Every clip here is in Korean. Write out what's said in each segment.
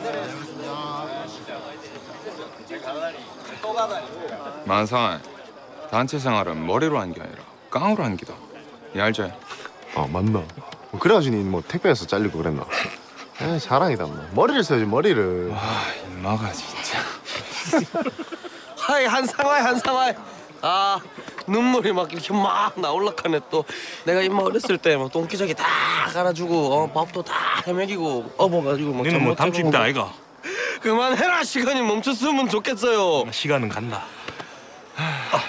만상아, 단체 생활은 머리로 한 게 아니라 깡으로 한 기다. 야 알지? 아 맞나? 그래가지고 뭐 택배에서 잘리고 그랬나? 에 자랑이다 뭐. 머리를 써야지 머리를. 아 인마가 진짜. 하이 한상아이 한상아이. 아 눈물이 막 이렇게 막 나올라카네 또. 내가 인마 어렸을 때 뭐 똥기저귀 다 갈아주고 밥도 다 해먹이고 업어가지고 막. 너는 뭐 담집다 아이가. 그만해라 시간이 멈췄으면 좋겠어요. 시간은 간다. 아,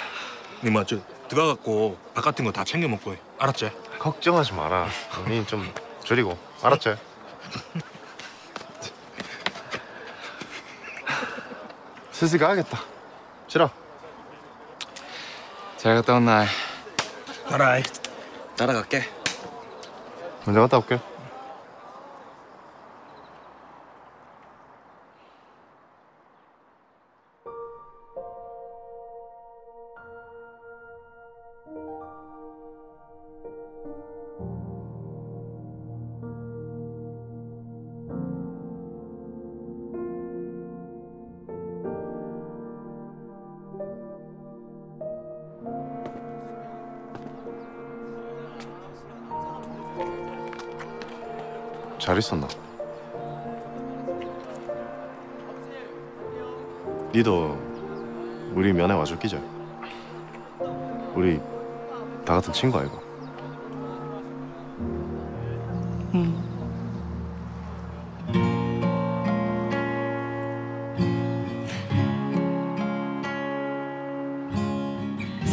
니마 저 들어가갖고 밥 같은 거 다 챙겨 먹고 해. 알았지? 걱정하지 마라. 니 좀 줄이고. 알았지? 슬슬 가야겠다. 싫어. 잘 갔다 온나. 가라이. 따라갈게. 먼저 갔다 올게. 잘 있었나? 니도 우리 면회 와줄기자. 우리 다 같은 친구 아이고. 응.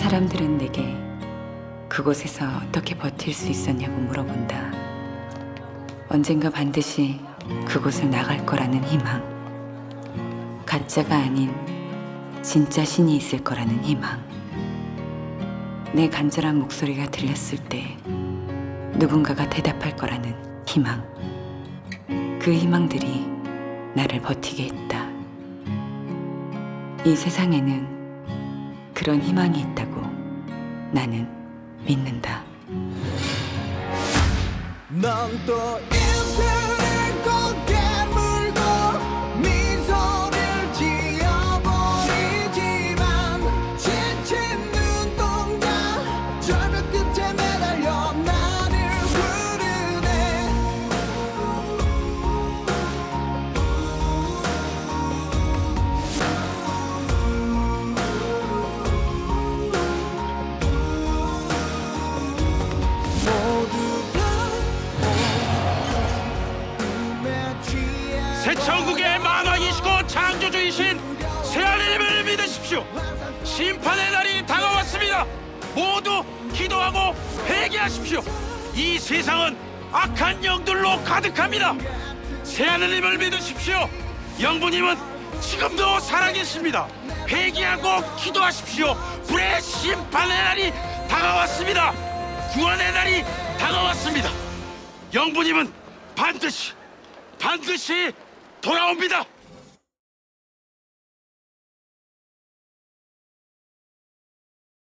사람들은 내게 그곳에서 어떻게 버틸 수 있었냐고 물어본다. 언젠가 반드시 그곳을 나갈 거라는 희망. 가짜가 아닌 진짜 신이 있을 거라는 희망. 내 간절한 목소리가 들렸을 때 누군가가 대답할 거라는 희망. 그 희망들이 나를 버티게 했다. 이 세상에는 그런 희망이 있다고 나는 믿는다. 난 또 인생을 걷게 물고 미소를 지어버리지만 지친 눈동자 절벽 끝에 매달려 나를 부르네. 모두 새천국의 만왕이시고 창조주이신 새하나님을 믿으십시오. 심판의 날이 다가왔습니다. 모두 기도하고 회개하십시오. 이 세상은 악한 영들로 가득합니다. 새하나님을 믿으십시오. 영부님은 지금도 살아계십니다. 회개하고 기도하십시오. 불의 심판의 날이 다가왔습니다. 구원의 날이 다가왔습니다. 영부님은 반드시 돌아옵니다.